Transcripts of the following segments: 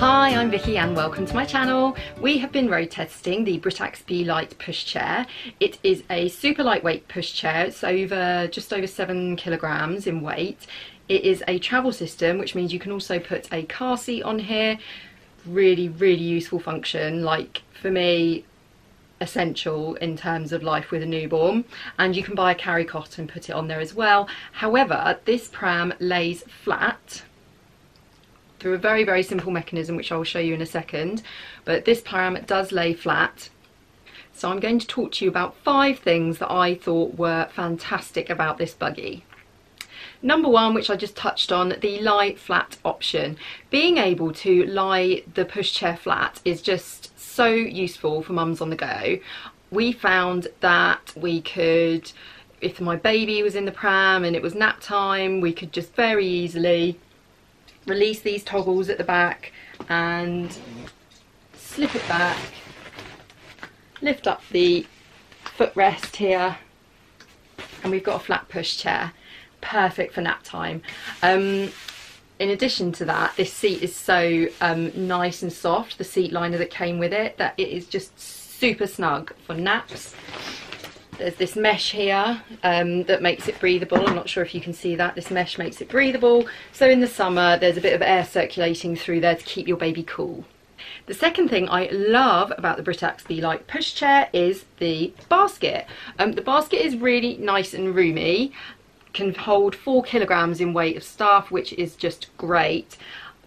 Hi, I'm Vicky and welcome to my channel. We have been road testing the Britax B-Lite pushchair. It is a super lightweight pushchair. It's just over 7 kilograms in weight. It is a travel system, which means you can also put a car seat on here. Really useful function, like for me, essential in terms of life with a newborn. And you can buy a carry cot and put it on there as well. However, this pram lays flat through a very simple mechanism, which I'll show you in a second, but this pram does lay flat. So I'm going to talk to you about 5 things that I thought were fantastic about this buggy. Number 1, which I just touched on, the lie flat option. Being able to lie the pushchair flat is just so useful for mums on the go. We found that we could, if my baby was in the pram and it was nap time, we could just very easily release these toggles at the back and slip it back, lift up the footrest here, and we've got a flat pushchair. Perfect for nap time. In addition to that, this seat is so nice and soft, the seat liner that came with it, that it is just super snug for naps. There's this mesh here that makes it breathable. I'm not sure if you can see that. This mesh makes it breathable. So in the summer, there's a bit of air circulating through there to keep your baby cool. The second thing I love about the Britax B-Lite pushchair is the basket. The basket is really nice and roomy. Can hold 4 kilograms in weight of stuff, which is just great.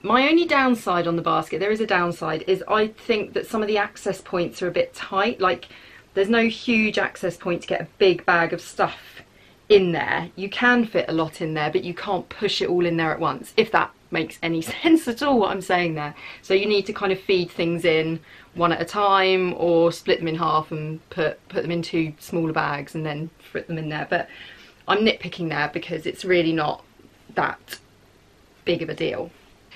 My only downside on the basket, there is a downside, is I think that some of the access points are a bit tight. Like, there's no huge access point to get a big bag of stuff in there. You can fit a lot in there, but you can't push it all in there at once, if that makes any sense at all, what I'm saying there. So you need to kind of feed things in one at a time, or split them in half and put them into smaller bags and then fit them in there. But I'm nitpicking there because it's really not that big of a deal.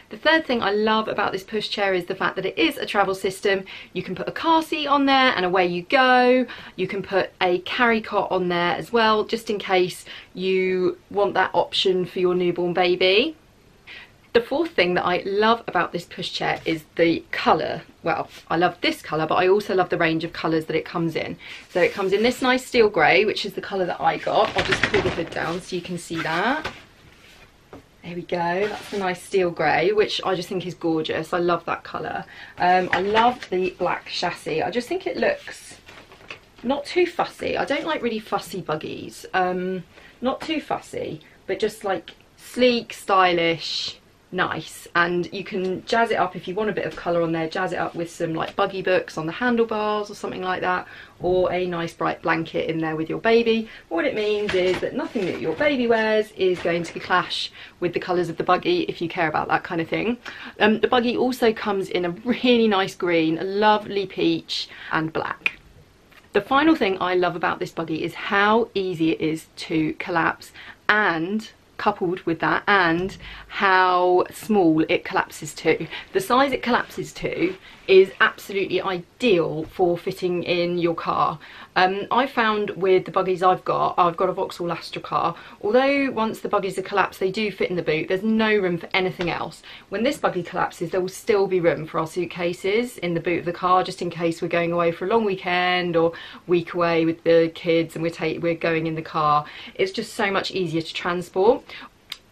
The third thing I love about this pushchair is the fact that it is a travel system. You can put a car seat on there and away you go. You can put a carry cot on there as well, just in case you want that option for your newborn baby. The fourth thing that I love about this pushchair is the colour. Well, I love this colour, but I also love the range of colours that it comes in. So it comes in this nice steel grey, which is the colour that I got. I'll just pull the hood down so you can see that. There we go. That's a nice steel grey, which I just think is gorgeous. I love that colour. I love the black chassis. I just think it looks not too fussy. I don't like really fussy buggies. Not too fussy, but just like sleek, stylish, nice. And you can jazz it up if you want a bit of colour on there. Jazz it up with some like buggy books on the handlebars or something like that, or a nice bright blanket in there with your baby. What it means is that nothing that your baby wears is going to clash with the colours of the buggy, if you care about that kind of thing. The buggy also comes in a really nice green, a lovely peach and black. The final thing I love about this buggy is how easy it is to collapse, and coupled with that, and how small it collapses to. The size it collapses to is absolutely ideal for fitting in your car. I found with the buggies I've got a Vauxhall Astra car, although once the buggies are collapsed they do fit in the boot, there's no room for anything else. When this buggy collapses, there will still be room for our suitcases in the boot of the car, just in case we're going away for a long weekend or week away with the kids and we're going in the car. It's just so much easier to transport.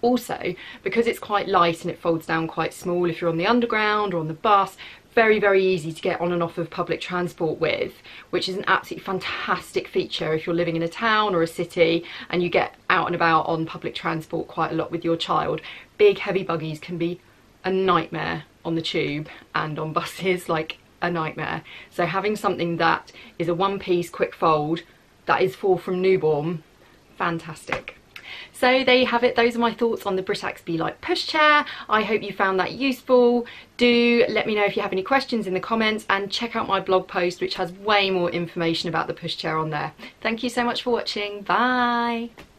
Also, because it's quite light and it folds down quite small, if you're on the underground or on the bus, very easy to get on and off of public transport with, which is an absolutely fantastic feature if you're living in a town or a city and you get out and about on public transport quite a lot with your child. Big heavy buggies can be a nightmare on the tube and on buses, like a nightmare. So having something that is a one-piece quick fold that is for from newborn, fantastic. So there you have it. Those are my thoughts on the Britax B-Lite pushchair. I hope you found that useful. Do let me know if you have any questions in the comments, and check out my blog post, which has way more information about the pushchair on there. Thank you so much for watching. Bye.